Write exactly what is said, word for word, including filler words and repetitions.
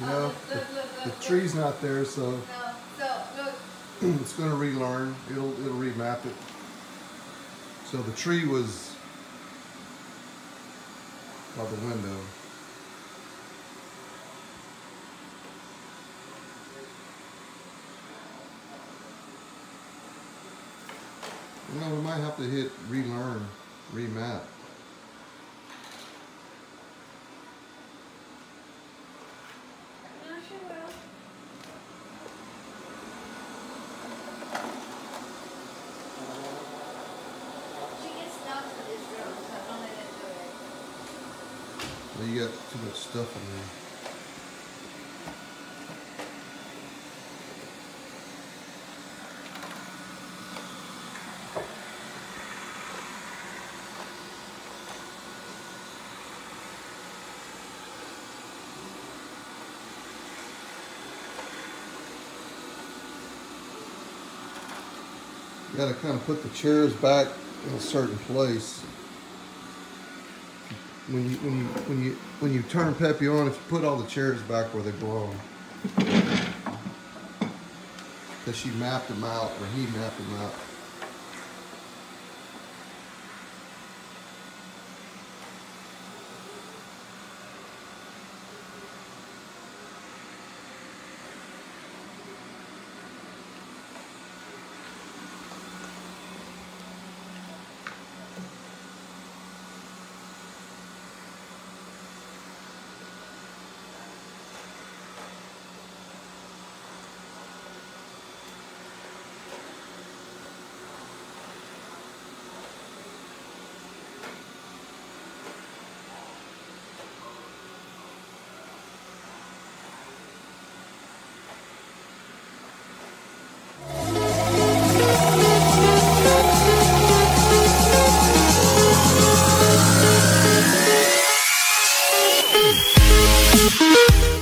No, the, look, look, the look, tree's look. Not there, so, no. So look. It's going to relearn. It'll it'll remap it. So the tree was by the window. You know, we might have to hit relearn, remap. You got too much stuff in there. You gotta kind of put the chairs back in a certain place. When you, when you when you when you turn Pepe on, if you put all the chairs back where they belong, because she mapped them out, or he mapped them out. We'll be right back.